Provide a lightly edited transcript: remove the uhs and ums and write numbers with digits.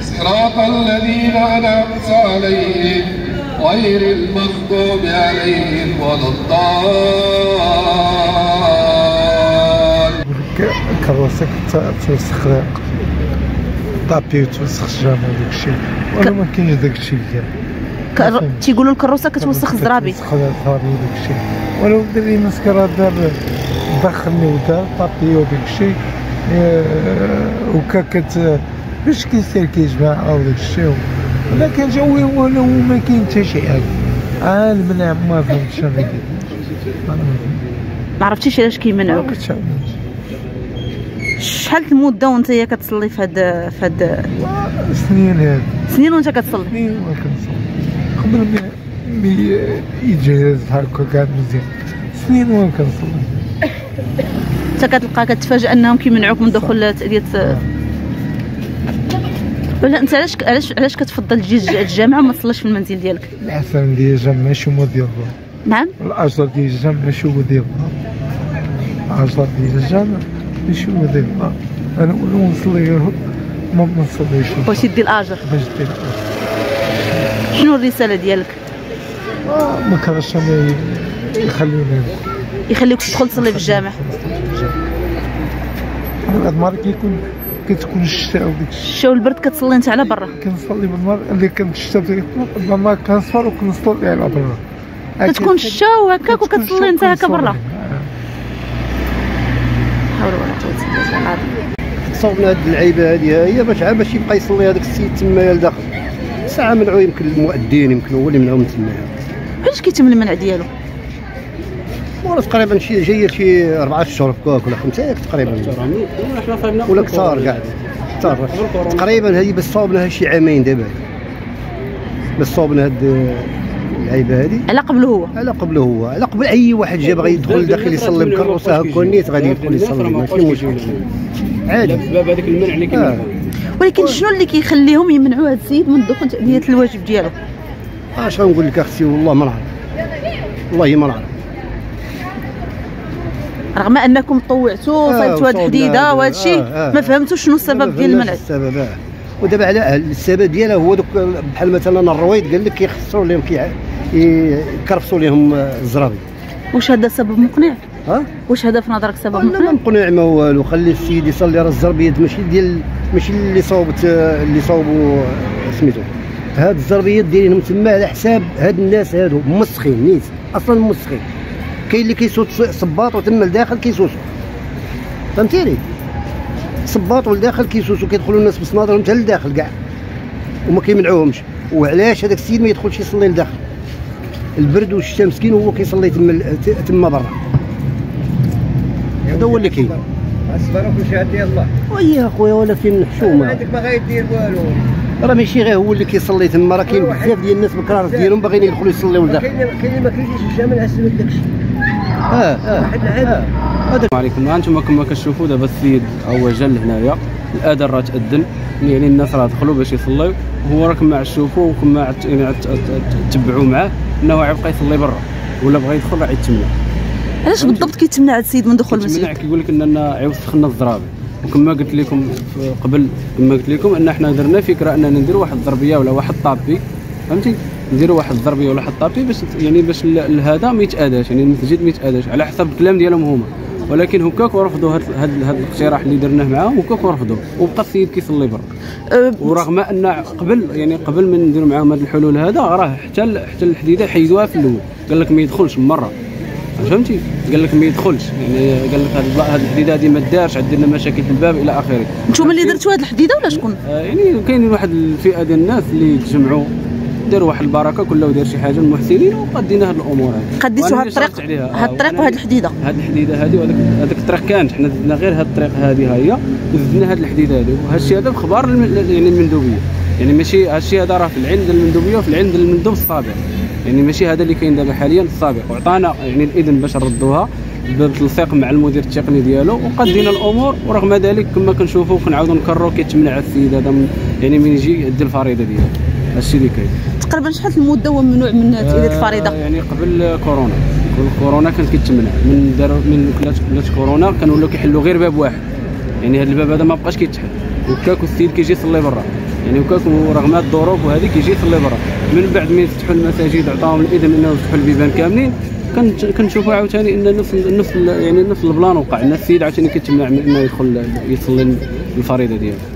صراط الذين أنعمت عليهم غير المغضوب عليهم ولا الضالين. كراسك توسخ طابي وتوسخ الجامع وداك الشيء، ولا ما كاينش داك الشيء ديال تيقولوا الكروسه كتوسخ الزرابي، كتوسخ الزرابي وداك الشيء، ولو الدري مسكين راه دار دخلني ودار طابي وداك الشيء وكا كت باش كيسير كيجمع وداك الشيء، ولكن جوي ولا ما كاين حتى شي حاجه. المنع ما فهمتش انا كيفاش. ما عرفتيش علاش كيمنعوك؟ شحال المده وانت كتصلي في هذا سنين هذه؟ سنين وانت كتصلي؟ سنين وانا كنصلي قبل ما يجهز هكا كاع مزيان، سنين وانا كنصلي. انت كتلقى كتفاجئ انهم كيمنعوك من دخول تأدية؟ ولا انت علاش كتفضل تجي الجامعه وما تصليش في المنزل ديالك؟ الحسن ديال الجامعه شمو ديال الله. نعم؟ الأجر ديال الجامعه شمو ديال الله. الأجر ديال الجامعه شمو ديال الله. انا ولا نصلي غير ما نصليش. باش يدي الأجر. باش يدي الأجر. شنو الرساله ديالك؟ ما كانش يخليني يخليك تدخل تصلي في الجامع. هاد المرة كيكون كتكون الشتاء وديك الشتاء والبرد كتصلي انت على برا؟ كنصلي بالنهار اللي كانت الشتاء بالنهار كنسهر وكنصلي على برا. كتكون الشتاء وهكاك وكتصلي انت هكا برا؟ حول ولا قوة الا بالله العظيم. تصاوبنا هاد اللعيبة هادي هي باش يبقى يصلي هذاك السيد تمايا لداخل ساعة منعو، يمكن المؤذن يمكن هو اللي منعو من تمايا. علاش كيتم المنع ديالو؟ وراه تقريبا شي جايه شي 4 أشهر هكاك ولا 5 تقريبا ولا كثار كاع تقريبا. هذه بس صوبناها شي عامين دابا، بس صوبنا هاد اللعيبه هذه. على قبله هو، على قبله هو، على قبل اي واحد جا باغي يدخل داخل يصلي بكروسه هكا نيت غادي يدخل يصلي، ماشي مشكل عادي. باب هذاك المنع اللي كاين. ولكن شنو اللي كيخليهم يمنعوا هاد السيد من دخول تأدية الواجب ديالو؟ اش غنقول لك اختي، والله ما نعرف، والله ما نعرف. رغم انكم طوعتوا وصلتوا هاد الحديده وهذا الشيء ما فهمتوش شنو السبب ديال المنع. السبب ودابا على السبب ديالها هو دوك بحال مثلا الرويد قال لك كيخصوا لهم كيكرفصوا لهم الزرابي. واش هذا سبب مقنع؟ واش هذا في نظرك سبب مقنع؟ لا مقنع ما والو، خلي السيد يصلي، راه الزربيات ماشي ديال ماشي اللي صوبوا سميتو هاد الزربيات دايرينهم تما على حساب هاد الناس هادو مسخين نيت اصلا مسخين. كاين اللي كيسوت صباط وتم لداخل كيسوسو، فهمتيني؟ صباط ولداخل كيسوسو، كيدخلوا الناس بصنادرهم حتى لداخل كاع وما كيمنعوهمش. وعلاش هذاك السيد ما يدخلش يصلي لداخل؟ البرد والشتاء مسكين هو كيصلي تما برا. هذا هو اللي كاين. الصبر وكلشي عند الله. ويا خويا ولا فين الحشومه؟ هذاك ما غايدير والو. راه ماشي غير هو اللي كيصلي تما، راه كاين بزاف ديال الناس بالكرارات ديالهم باغيين يدخلوا يصليوا لداخل. كاين اللي ما كيجيش الجامع على سبب داك الشيء. السلام عليكم. هانتوما كما كتشوفوا دابا السيد هو جا لهنايا، الاذان راه تاذن، يعني الناس راه دخلوا باش يصليوا، هو راكم ما عتشوفوه وكما تتبعوا معاه انه غيبقى يصلي برا، ولا بغى يدخل راه يتمنع. علاش بالضبط كيتمنع هذا السيد من دخول المسجد؟ كيقول لك اننا عيوسخ لنا الزرابي، وكما قلت لكم قبل كما قلت لكم ان احنا درنا فكره اننا نديروا واحد الضربيه ولا واحد الطابي، فهمتي؟ نديروا واحد الضربيه ولا واحد الطابي باش يعني باش هذا ما يتأذاش، يعني المسجد ما يتأذاش على حسب الكلام ديالهم هما. ولكن هكاك ورفضوا هذا الاقتراح اللي درناه معاهم، هكاك ورفضوه وبقى السيد كيصلي برا. ورغم ان قبل يعني قبل ما نديروا معاهم هذا الحلول هذا راه حتى الحديده حيدوها في الاول، قال لك ما يدخلش مره، فهمتي؟ قال لك ما يدخلش، يعني قال لك هذه الحديده هذه ما دارش، عندنا مشاكل في الباب الى اخره. انتم اللي درتوا هذه الحديده ولا شكون؟ يعني كاينين واحد الفئه ديال الناس اللي تجمعوا داروا واحد البركه كله ودار شي حاجه المحسنين وقدينا هاد الامور هادي. قديتوا هاد الطريق، هاد الطريق وهاد الحديده، هاد الحديده هادي وهذاك الطريق كانت حنا زدنا غير هاد الطريق هادي ها هي وزدنا هاد الحديده هادي. وهادشي هذا بخبار يعني المندوبيه، يعني ماشي هادشي هذا راه في العين ديال المندوبيه وفي العين ديال المندوب السابق، يعني ماشي هذا اللي كاين دابا حاليا السابق. وعطانا يعني الاذن باش نردوها بالتنسيق مع المدير التقني ديالو وقدينا الامور. ورغم ذلك كما كنشوفوا كنعاودوا نكرروا كيتمنع السيد هذا يعني من يجي يدي الفريضه ديالو. هادشي اللي كاين. تقريبا شحال المده هو ممنوع من تأدية الفريضه؟ يعني قبل كورونا، كانت كيتمنع من كلات كورونا كانوا ولاو كيحلوا غير باب واحد، يعني هذا الباب هذا ما بقاش كيتحل. وكاكو السيد كيجي يصلي برا، يعني وكاكو رغم الظروف وهذه كيجي يصلي برا. من بعد ما يفتحوا المساجد عطاهم الاذن انهم يفتحوا البيبان كاملين، كنشوفوا عاوتاني ان نفس يعني نفس البلان وقع، السيد عاوتاني كيتمنع من انه يدخل يصلي الفريضه ديالو.